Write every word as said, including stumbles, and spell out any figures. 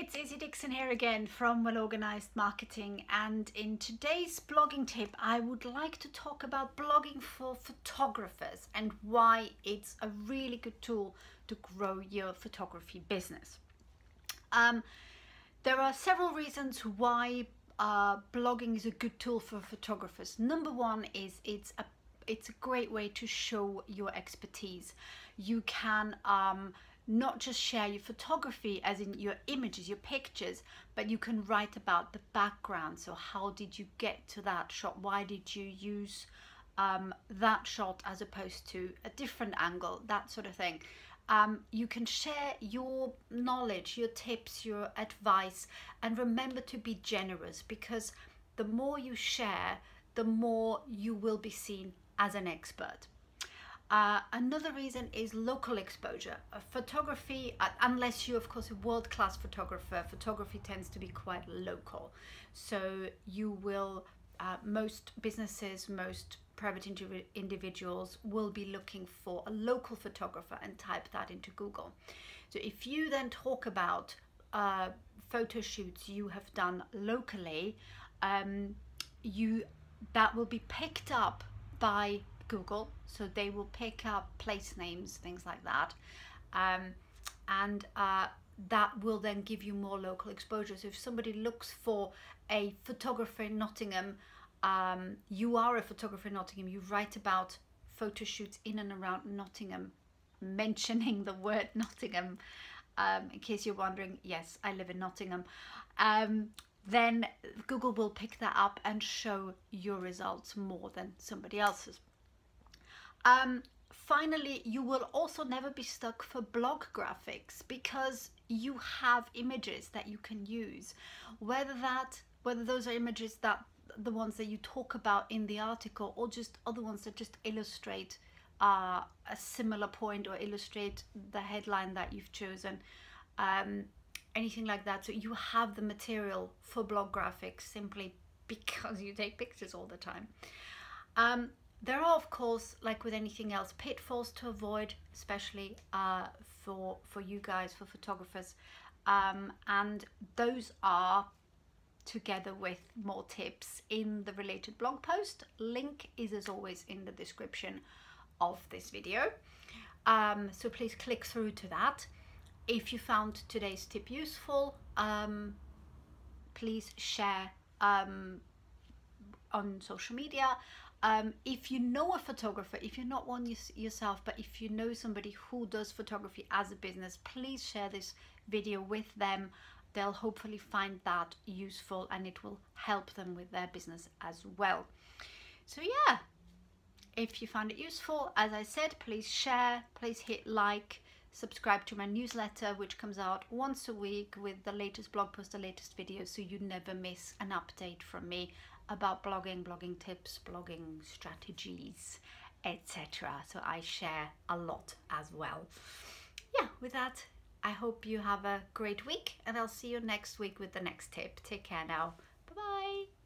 It's Izzy Dixon here again from Well Organised Marketing, and in today's blogging tip I would like to talk about blogging for photographers and why it's a really good tool to grow your photography business. Um, there are several reasons why uh, blogging is a good tool for photographers. Number one is it's a it's a great way to show your expertise. You can um, not just share your photography as in your images, your pictures, but you can write about the background. So how did you get to that shot? Why did you use um, that shot as opposed to a different angle? That sort of thing. Um, you can share your knowledge, your tips, your advice, and remember to be generous, because the more you share, the more you will be seen as an expert. Uh, another reason is local exposure. Uh, photography, uh, unless you're of course a world-class photographer, photography tends to be quite local. So you will, uh, most businesses, most private indiv individuals will be looking for a local photographer and type that into Google. So if you then talk about uh, photo shoots you have done locally, um, you that will be picked up by Google, so they will pick up place names, things like that, um, and uh, that will then give you more local exposure. So if somebody looks for a photographer in Nottingham, um, you are a photographer in Nottingham, you write about photo shoots in and around Nottingham, mentioning the word Nottingham, um, in case you're wondering, yes, I live in Nottingham, um, then Google will pick that up and show your results more than somebody else's. Um, finally, you will also never be stuck for blog graphics, because you have images that you can use, whether that whether those are images that the ones that you talk about in the article, or just other ones that just illustrate uh, a similar point or illustrate the headline that you've chosen, um, anything like that. So you have the material for blog graphics simply because you take pictures all the time. Um, There are, of course, like with anything else, pitfalls to avoid, especially uh, for, for you guys, for photographers. Um, and those are, together with more tips, in the related blog post. Link is, as always, in the description of this video. Um, so please click through to that. If you found today's tip useful, um, please share um, on social media. Um, if you know a photographer, if you're not one yourself, but if you know somebody who does photography as a business, please share this video with them. They'll hopefully find that useful, and it will help them with their business as well. So yeah, if you found it useful, as I said, please share, please hit like, subscribe to my newsletter, which comes out once a week with the latest blog post, the latest video, so you never miss an update from me about blogging, blogging tips, blogging strategies, et cetera. So I share a lot as well. Yeah, with that, I hope you have a great week, and I'll see you next week with the next tip. Take care now. Bye-bye.